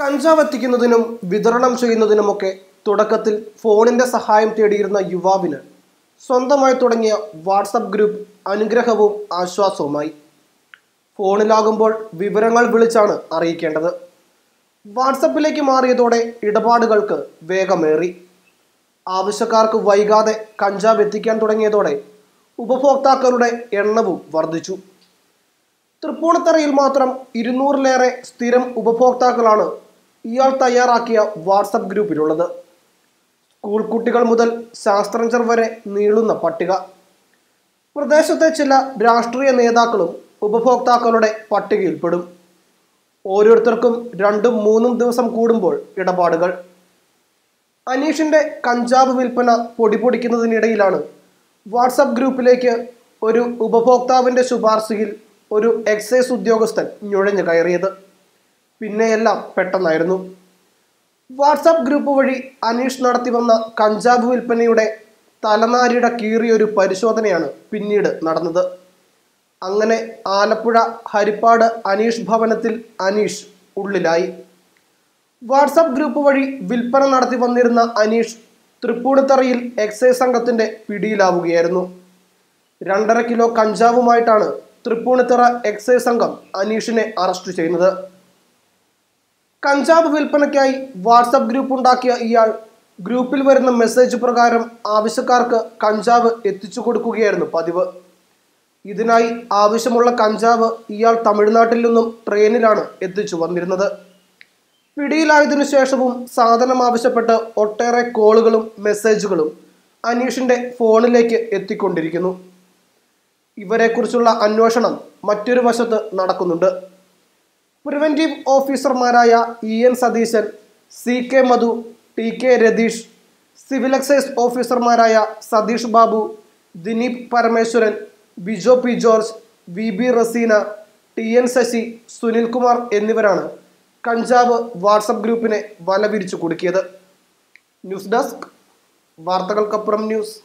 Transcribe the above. കഞ്ചാവ് എത്തിക്കുന്നതിനും വിതരണം ചെയ്യുന്നതിനുമൊക്കെ തുടക്കത്തിൽ ഫോണിന്റെ സഹായം തേടിയിരുന്ന യുവാവിന് സ്വന്തമായി തുടങ്ങിയ വാട്സ്ആപ്പ് ഗ്രൂപ്പ് അനുഗ്രഹവും ആശ്വാസവുമായി. ഫോണിലാകുമ്പോൾ വിവരങ്ങൾ വിളിച്ചാണ് അറിയിക്കേണ്ടത്. വാട്സപ്പിലേക്ക് മാറിയതോടെ ഇടപാടുകൾക്ക് വേഗമേറി. ആവശ്യക്കാർക്ക് വൈകാതെ കഞ്ചാവ് എത്തിക്കാൻ തുടങ്ങിയതോടെ ഉപഭോക്താക്കളുടെ എണ്ണവും വർദ്ധിച്ചു. തൃപ്പൂണിത്തറയിൽ മാത്രം 200-ലേറെ സ്ഥിരം ഉപഭോക്താക്കളാണ് ഇയാൾ തയ്യാറാക്കിയ വാട്സപ്പ് ഗ്രൂപ്പിലുള്ളത്. സ്കൂൾ കുട്ടികൾ മുതൽ ശാസ്ത്രജ്ഞർ വരെ നീളുന്ന പട്ടിക. പ്രദേശത്തെ ചില രാഷ്ട്രീയ നേതാക്കളും ഉപഭോക്താക്കളുടെ പട്ടികയിൽപ്പെടും. ഓരോരുത്തർക്കും 2-3 ദിവസം കൂടുമ്പോൾ ഇടപാടുകൾ. അനീഷിൻ്റെ കഞ്ചാവ് വിൽപ്പന പൊടിപൊടിക്കുന്നതിനിടയിലാണ് വാട്സപ്പ് ഗ്രൂപ്പിലേക്ക് ഒരു ഉപഭോക്താവിൻ്റെ ശുപാർശയിൽ ഒരു എക്സൈസ് ഉദ്യോഗസ്ഥൻ നുഴഞ്ഞു കയറിയത്. പിന്നെയെല്ലാം പെട്ടെന്നായിരുന്നു. വാട്സപ്പ് ഗ്രൂപ്പ് വഴി അനീഷ് നടത്തി വന്ന കഞ്ചാവ് വിൽപ്പനയുടെ തലനാരിയുടെ കീറിയൊരു പരിശോധനയാണ് പിന്നീട് നടന്നത്. അങ്ങനെ ആലപ്പുഴ ഹരിപ്പാട് അനീഷ് ഭവനത്തിൽ അനീഷ് ഉള്ളിലായി. വാട്സപ്പ് ഗ്രൂപ്പ് വഴി വിൽപ്പന നടത്തി വന്നിരുന്ന അനീഷ് തൃപ്പൂണിത്തറയിൽ എക്സൈസ് സംഘത്തിൻ്റെ പിടിയിലാവുകയായിരുന്നു. 2.5 കിലോ കഞ്ചാവുമായിട്ടാണ് തൃപ്പൂണിത്തറ എക്സൈസ് സംഘം അനീഷിനെ അറസ്റ്റ് ചെയ്യുന്നത്. കഞ്ചാവ് വിൽപ്പനയ്ക്കായി വാട്സപ്പ് ഗ്രൂപ്പ് ഉണ്ടാക്കിയ ഇയാൾ ഗ്രൂപ്പിൽ വരുന്ന മെസ്സേജ് പ്രകാരം ആവശ്യക്കാർക്ക് കഞ്ചാവ് എത്തിച്ചു കൊടുക്കുകയായിരുന്നു പതിവ്. ഇതിനായി ആവശ്യമുള്ള കഞ്ചാവ് ഇയാൾ തമിഴ്നാട്ടിൽ നിന്നും ട്രെയിനിലാണ് എത്തിച്ചു വന്നിരുന്നത്. പിടിയിലായതിനു ശേഷവും സാധനം ആവശ്യപ്പെട്ട് ഒട്ടേറെ കോളുകളും മെസ്സേജുകളും അനീഷിൻ്റെ ഫോണിലേക്ക് എത്തിക്കൊണ്ടിരിക്കുന്നു. ഇവരെക്കുറിച്ചുള്ള അന്വേഷണം മറ്റൊരു വശത്ത് നടക്കുന്നുണ്ട്. പ്രിവെൻറ്റീവ് ഓഫീസർമാരായ EN Satheesan, CK Madhu, TK Ratheesh, civil excise ഓഫീസർമാരായ Satheesh Babu, Dineep Parameswaran, Bijo P George, VB Razeena, TN Sasi, Sunilkumar എന്നിവരാണ് കഞ്ചാവ് വാട്സപ്പ് ഗ്രൂപ്പിനെ വല വിരിച്ചു കൊടുക്കിയത്. ന്യൂസ് ഡെസ്ക്, വാർത്തകൾക്കപ്പുറം ന്യൂസ്.